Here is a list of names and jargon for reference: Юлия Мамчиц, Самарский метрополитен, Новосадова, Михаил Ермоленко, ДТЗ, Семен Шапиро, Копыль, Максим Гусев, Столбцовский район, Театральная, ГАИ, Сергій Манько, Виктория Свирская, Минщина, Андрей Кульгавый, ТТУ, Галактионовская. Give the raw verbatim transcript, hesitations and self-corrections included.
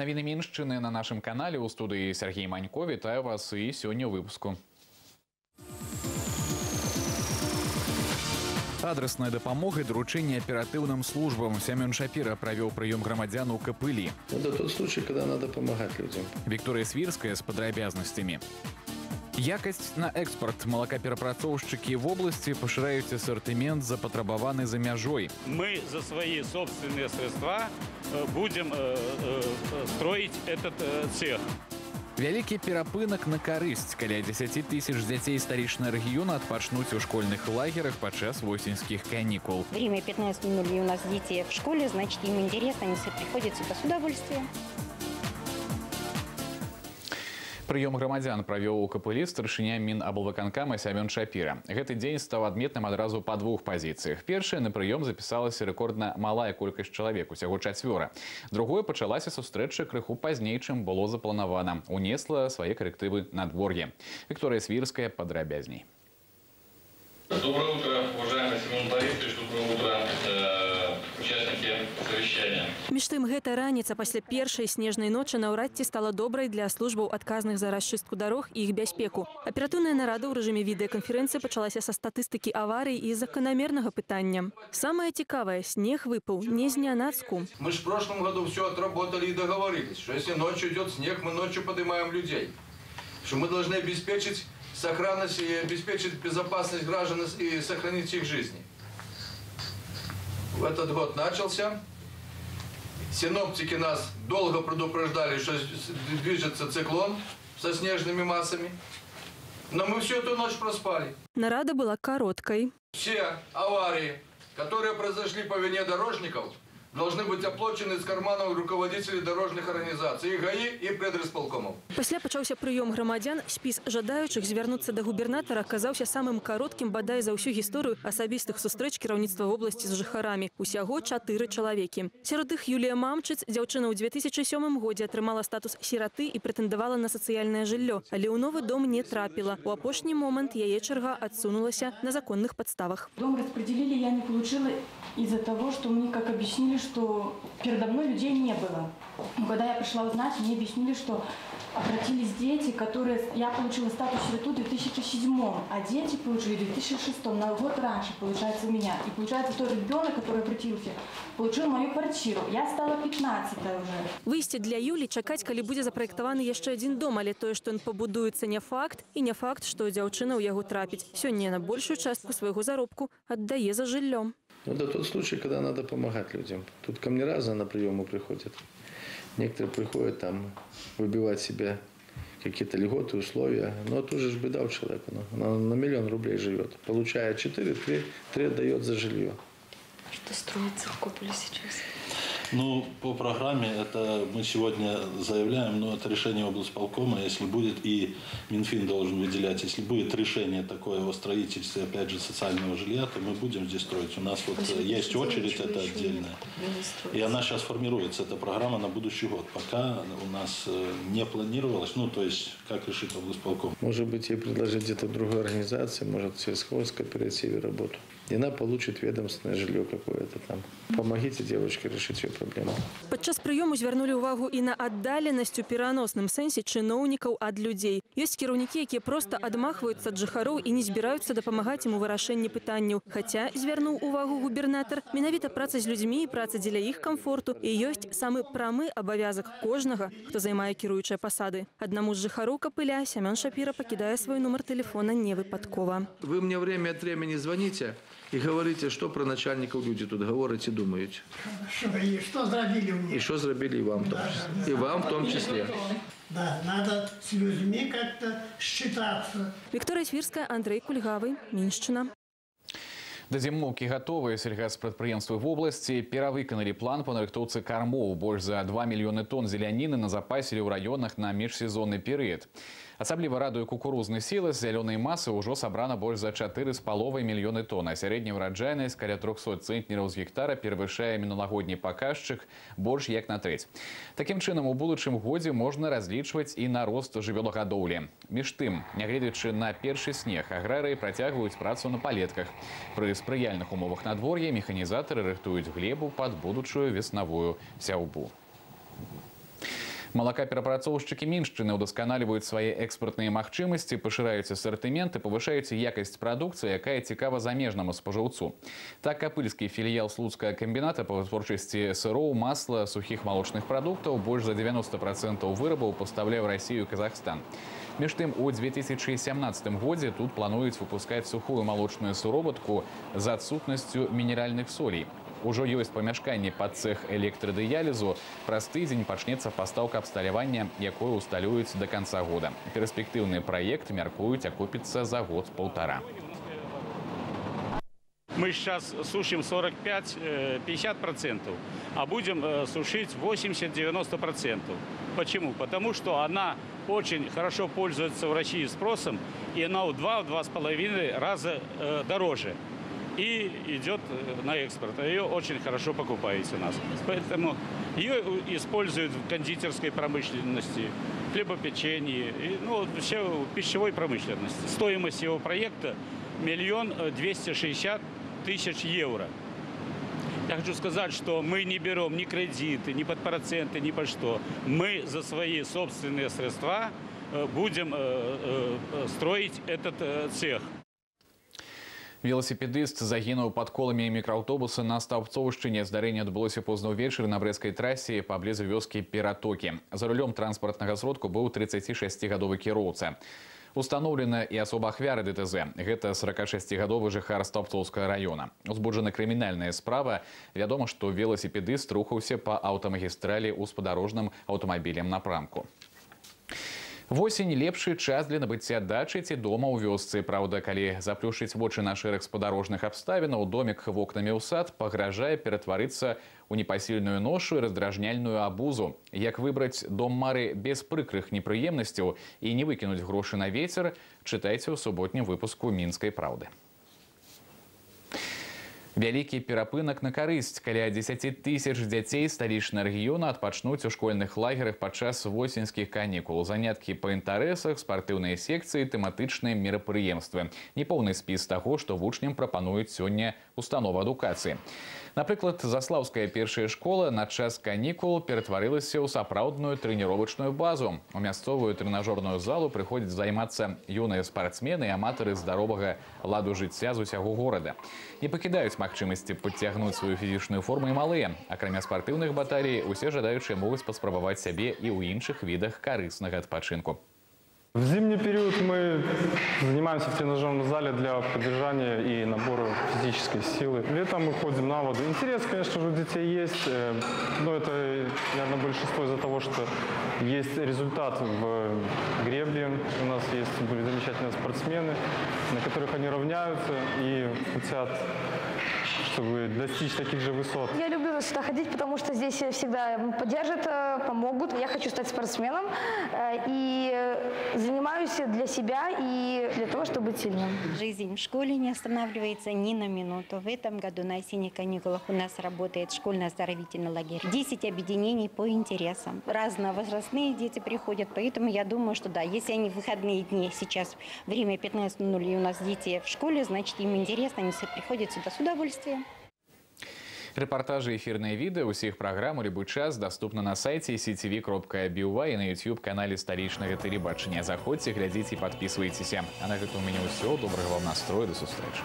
Новини Мінщини на нашому каналі. У студії Сергій Манько. Вітаю вас і сьогодні у випуску. Адресная допомога и доручение оперативным службам. Семен Шапиро провел прием громадян у Копыли. Это тот случай, когда надо помогать людям. Виктория Свирская с подробязностями. Якость на экспорт. Молокоперапрацовщики в области поширают ассортимент, запотребованный за мяжой. Мы за свои собственные средства будем строить этот цех. Великий перапынок на корысть. Каля десяти тысяч детей старичного региона отпочнуть у школьных лагерах под час осенских каникул. Время пятнадцать ноль ноль у нас дети в школе, значит, им интересно, они все приходят сюда с удовольствием. Прием громадян провел у Копыли старшыня Миноблвыканкама Семен Шапиро. Гэты день стал отметным адразу по двух позициях. Первая на прием записалась рекордно малая колькость человек, усяго чацвёра. Другое пачалася сустрэча крыху поздней, чем было заплановано. Унесла свои коррективы на дворе. Виктория Свирская подробязней. Доброе утро, уважаемые Семен Борисович, доброе утро, участники совещания. Між тим, гэта раніца пасля першай снежнай ночы наўрад ці стала добрай для службаў, адказных за расчыстку дарог і іх бяспеку. Аператыўная нарада ў рэжыме відэаканферэнцыі пачалася са статыстыкі аварый і заканамернага пытання. Самае цікавае, снег выпаў не знянацку. Мы ж в прошлом году все отработали и договорились, что если ночью идет снег, мы ночью поднимаем людей, что мы должны обеспечить сохранность и обеспечить безопасность граждан и сохранить их жизни. Этот год начался. Синоптики нас долго предупреждали, что движется циклон со снежными массами. Но мы всю эту ночь проспали. Нарада была короткой. Все аварии, которые произошли по вине дорожников, должны быть оплачены из карманов руководителей дорожных организаций, и ГАИ, и предрасполкомов. После начался прием громадян, спис жадающих звернуться до губернатора оказался самым коротким, бодай за всю историю особистых встреч керавництва области с жыхарами. Усяго четыре человеки. Сярод их Юлия Мамчиц, девчина у две тысячи сёмым годе отримала статус сироты и претендовала на социальное жилье, але у новый дом не трапила. У опошний момент яе черга отсунулась на законных подставах. Дом распределили, я не получила из-за того, что мне, как объяснили, что передо мной людей не было. Но когда я пришла узнать, мне объяснили, что обратились дети, которые... Я получила статус сироту в две тысячи седьмом, а дети получили в две тысячи шестом, на год раньше, получается, у меня. И получается, тот ребенок, который обратился, получил мою квартиру. Я стала пятнадцатой уже. Выйсце для Юли чакать, коли будет запроектованы еще один дом, але то, что он побудуется, не факт, и не факт, что дзяўчына ў яго трапіць. Сёння на большую частку своего заробку отдае за жыллё. Это тот случай, когда надо помогать людям. Тут ко мне разные на приемы приходят. Некоторые приходят там выбивать себе какие-то льготы, условия. Но тут же беда у человека. Он на миллион рублей живет. Получая четыре, три, три дает за жилье. Что строится в Копыле сейчас? Ну, по программе это мы сегодня заявляем, но это решение облсполкома, если будет, и Минфин должен выделять, если будет решение такое о строительстве, опять же, социального жилья, то мы будем здесь строить. У нас вот есть очередь, это отдельная. И она сейчас формируется, эта программа на будущий год. Пока у нас не планировалось, ну, то есть, как решит облсполком. Может быть, ей предложить где-то другой организации, может, в сельскохоз кооперативе работу. И она получит ведомственное жилье какое-то там. Помогите девочке решить ее проблему. Подчас приему звернули увагу и на отдаленность у переносном сенсе чиновников от людей. Есть керовники, которые просто отмахиваются от жихаров и не собираются допомагать ему в решении питанию. Хотя, звернул увагу губернатор, миновито праца с людьми и праца для их комфорту и есть самый прямый обовязок каждого, кто займает керующие посады. Одному из жихаров Копыля Семен Шапиро, покидая свой номер телефона, не выпадково. Вы мне время от времени звоните и говорите, что про начальников люди тут говорят и думают. Хорошо, и что сделали мне. И что сделали и вам в том числе. И вам в том числе. Да, надо с людьми как-то считаться. Виктория Свирская, Андрей Кульгавый, Минщина. Да зімоўкі готовы. Сельгаспрадпрыемствы в области перавыканалі план по нарыхтоўцы кормов. Больш за два миллиона тонн зеляніны назапасілі ў районах на міжсезонны перыяд. Асабліва радуе кукурузны сілас, зялёнай масы ўжо сабрана больш за чатыры з паловай мільёны тонн, а сярэдняя ўраджайнасць каля трохсот цэнтнераў з гектара перавышае мінулагодні паказчык больш як на трэць. Такім чынам, у будучым годзе можна разлічваць і на рост жывёлагадоўлі. Між тым, нягледзячы на першы снег, аграрыі працягваюць працу на палетках. Пры спрыяльных умовах надвор'я механізатары рыхтуюць глебу пад будучую веснавую сяўбу. Малакаперапрацоўшчыкі міншчыны ўдасканальваюць свае экспартныя магчымасці, пашыраюць асартымент і павышаюць якасць прадукцыі, якая цікава замежнаму спажыўцу. Так, капыльскі філіял Слуцкага камбіната па вытворчасці сыроў, масла, сухіх малочных прадуктаў больш за девяносто процентов вырабаў пастаўляе ў Расію і Казахстан. Між тым, у две тысячи семнадцатом годзе тут плануюць выпускаць сухую малочную суроватку з адсутнасцю мінеральных солей. Ужо ёсць памяшканне пад цэх электрадыялізу. Праз тыдзень пачнецца пастаўка абсталявання, якое ўсталююць до канца года. Перспектыўны праект, мяркуюць, акупіцца за год-паўтара. Мы сейчас сушим сорок пять — пятьдесят процентов, а будем сушить восемьдесят — девяносто процентов. Почему? Потому что она очень хорошо пользуется в России спросом, и она в два — два с половиной раза дороже. И идет на экспорт. Ее очень хорошо покупаете у нас. Поэтому ее используют в кондитерской промышленности, хлебопечении, ну, все в пищевой промышленности. Стоимость его проекта миллион двести шестьдесят тысяч евро. Я хочу сказать, что мы не берем ни кредиты, ни под проценты, ни под что. Мы за свои собственные средства будем строить этот цех. Велосипедист загинуў под колами мікрааўтобуса на Столбцовшчыне. Здарэнне адбылося позна ўвечары на брэсцкай трасе паблізу вёскі Ператокі. За рулём транспартнага сродку быў тридцатишестигадовы кіроўца. Установлена и особо ахвяры ДТЗ. Это сорокашестигадовы жыхар Столбцовского района. Узбуджена криминальная справа. Вядома, что велосипедист рухаўся по автомагистрали у спадарожным автомобилем напрамку. Восень лепшы час для набыцця дачы ці дома ў вёсцы. Праўда, калі заплюшыць вочы на шэраг спадарожных абставінаў, домик вокнамі ў сад пагражае ператварыцца у непасільную ношу і раздражняльную абузу. Як выбраць дом мары без прыкрых непрыемнасцяў і не выкінуць грошы на вецер, чытайце ў суботнім выпуску «Мінскай правды». Вялікі перапынак на карысць. Каля десяти тысяч дзяцей сталічнага рэгіёна адпачнуць у школьных лагерах падчас восеньскіх канікул. Заняткі па інтарэсах, спартыўныя секцыі, тэматычныя мерапрыемствы. Непоўны спіс таго, што вучням прапануюць сёння установа адукацыі. Напрыклад, заслаўская першая школа на час канікул ператварылася ў сапраўдную трэніровачную базу. У мясцовую трэнажорную залу прыходзяць займацца юныя спартсмены і аматары здаровага ладу жыцця з усяго горада. Не пакідаюць магчымасці подтягнуть свою физическую форму и малые. Акрамя спортивных батарей, все жадающие могут поспробовать себе и у инших видах корыстного отпочинку. В зимний период мы занимаемся в тренажерном зале для поддержания и набора физической силы. Летом мы ходим на воду. Интерес, конечно же, у детей есть, но это, наверное, большинство из-за того, что есть результат в гребле. У нас есть были замечательные спортсмены, на которых они равняются и хотят, чтобы достичь таких же высот. Я люблю сюда ходить, потому что здесь всегда поддержат, помогут. Я хочу стать спортсменом и занимаюсь для себя и для того, чтобы быть сильным. Жизнь в школе не останавливается ни на минуту. В этом году на осенних каникулах у нас работает школьно-оздоровительный лагерь. десять объединений по интересам. Разновозрастные дети приходят, поэтому я думаю, что да, если они в выходные дни, сейчас время пятнадцать ноль ноль, и у нас дети в школе, значит им интересно, они все приходят сюда с удовольствием. Репортажи, эфирные виды, у всех программ «Любой час» доступны на сайте си ти ви точка бай и на YouTube-канале «Столичного телебачения». Заходите, глядите и подписывайтесь. А на этом у меня все. Доброго вам настроя. До встречи.